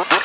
What?